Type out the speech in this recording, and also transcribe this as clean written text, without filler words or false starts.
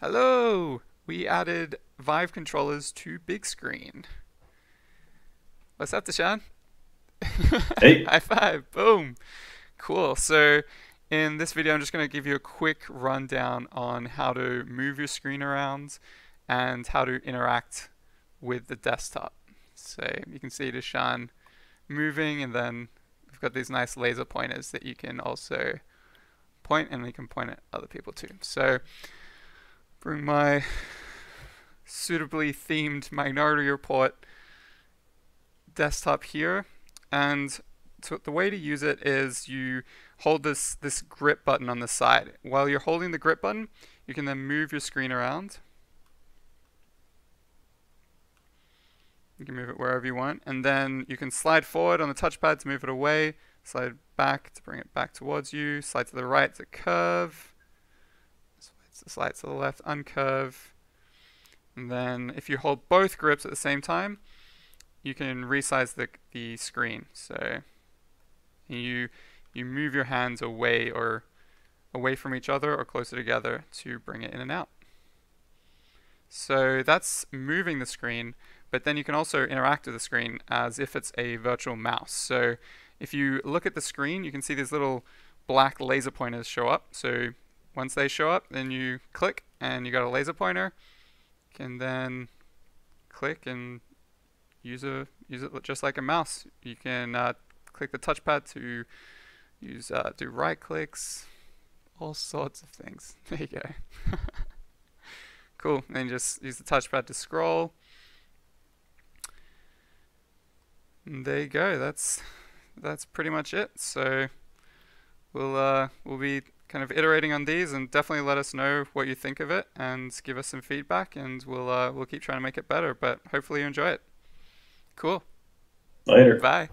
Hello! We added Vive controllers to BigScreen. What's up, Deshaun? Hey! High five! Boom! Cool. So in this video, I'm just going to give you a quick rundown on how to move your screen around and how to interact with the desktop. So you can see Deshaun moving, and then we've got these nice laser pointers that you can also point, and we can point at other people too. So bring my suitably themed Minority Report desktop here, and the way to use it is you hold this grip button on the side. While you're holding the grip button, you can then move your screen around. You can move it wherever you want, and then you can slide forward on the touchpad to move it away, slide back to bring it back towards you, slide to the right to curve, slide to the left, uncurve, and then if you hold both grips at the same time, you can resize the screen. So you move your hands away from each other or closer together to bring it in and out. So that's moving the screen, but then you can also interact with the screen as if it's a virtual mouse. So if you look at the screen, you can see these little black laser pointers show up. So once they show up, then you click and you got a laser pointer. You can then click and use it just like a mouse. You can click the touchpad to use do right clicks, all sorts of things. There you go. Cool. And then just use the touchpad to scroll. And there you go. That's pretty much it. So we'll be kind of iterating on these, and definitely let us know what you think of it and give us some feedback, and we'll keep trying to make it better, but hopefully you enjoy it. Cool. Later. Bye.